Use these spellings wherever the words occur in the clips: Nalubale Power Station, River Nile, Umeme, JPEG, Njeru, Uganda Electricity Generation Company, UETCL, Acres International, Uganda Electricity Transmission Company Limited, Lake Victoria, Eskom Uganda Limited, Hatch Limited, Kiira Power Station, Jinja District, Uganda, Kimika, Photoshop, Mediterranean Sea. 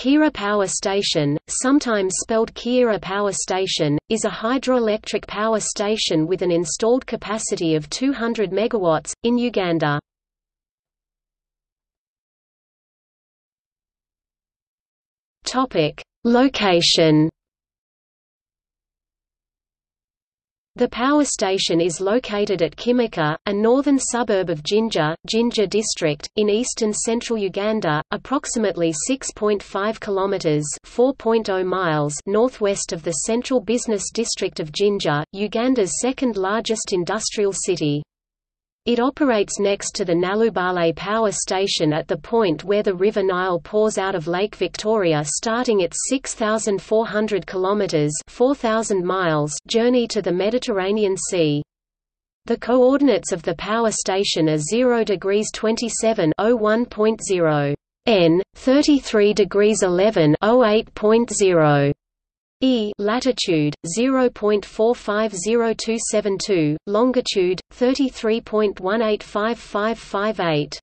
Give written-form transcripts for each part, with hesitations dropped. Kiira Power Station, sometimes spelled Kiira Power Station, is a hydroelectric power station with an installed capacity of 200 MW, in Uganda. Location. The power station is located at Kimika, a northern suburb of Jinja District, in eastern central Uganda, approximately 6.5 kilometers (4.0 miles) northwest of the central business district of Jinja, Uganda's second largest industrial city. It operates next to the Nalubale Power Station at the point where the River Nile pours out of Lake Victoria, starting its 6,400 kilometers (4,000 miles) journey to the Mediterranean Sea. The coordinates of the power station are 0°27'01.0 N, 33°11'08.0 E latitude 0.450272, longitude 33.185558.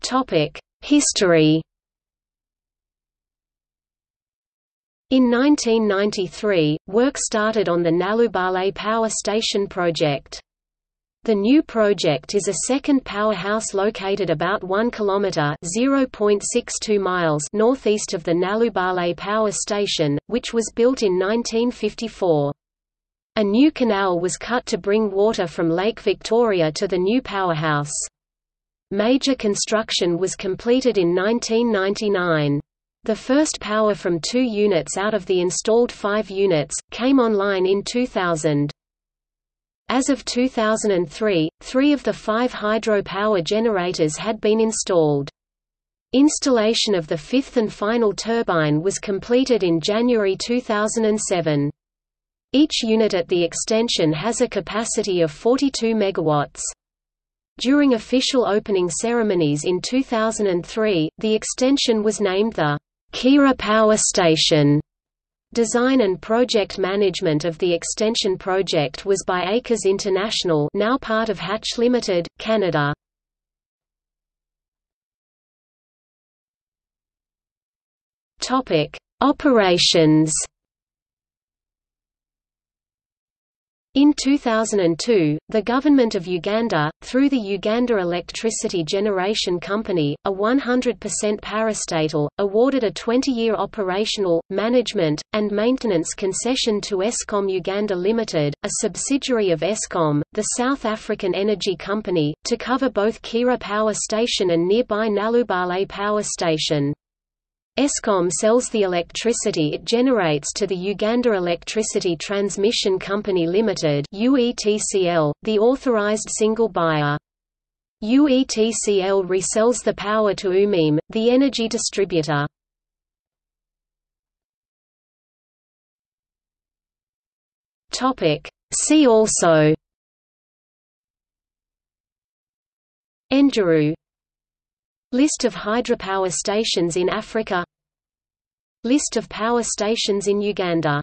Topic: History. In 1993, work started on the Nalubale Power Station project. The new project is a second powerhouse located about 1 kilometer (0.62 miles) northeast of the Nalubale Power Station, which was built in 1954. A new canal was cut to bring water from Lake Victoria to the new powerhouse. Major construction was completed in 1999. The first power from 2 units out of the installed 5 units came online in 2000. As of 2003, 3 of the 5 hydropower generators had been installed. Installation of the 5th and final turbine was completed in January 2007. Each unit at the extension has a capacity of 42 MW. During official opening ceremonies in 2003, the extension was named the Kiira Power Station. Design and project management of the extension project was by Acres International, now part of Hatch Limited, Canada. Topic: Operations. In 2002, the Government of Uganda, through the Uganda Electricity Generation Company, a 100% parastatal, awarded a 20-year operational, management, and maintenance concession to Eskom Uganda Limited, a subsidiary of Eskom, the South African energy company, to cover both Kiira Power Station and nearby Nalubale Power Station. Eskom sells the electricity it generates to the Uganda Electricity Transmission Company Limited (UETCL), the authorized single buyer. UETCL resells the power to Umeme, the energy distributor. Topic: See also. Njeru. List of hydropower stations in Africa. List of power stations in Uganda.